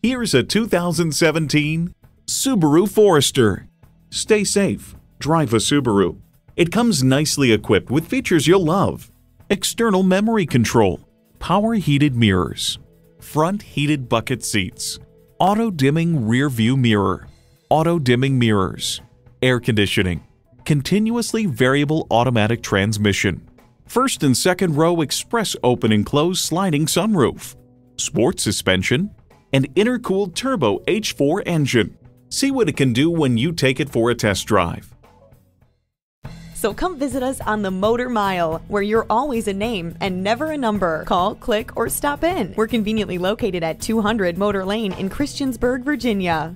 Here's a 2017 Subaru Forester. Stay safe, drive a Subaru. It comes nicely equipped with features you'll love. External memory control, power heated mirrors, front heated bucket seats, auto dimming rear view mirror, auto dimming mirrors, air conditioning, continuously variable automatic transmission, first and second row express open and close sliding sunroof, sport suspension, and intercooled turbo H4 engine. See what it can do when you take it for a test drive. So come visit us on the Motor Mile, where you're always a name and never a number. Call, click, or stop in. We're conveniently located at 200 Motor Lane in Christiansburg, Virginia.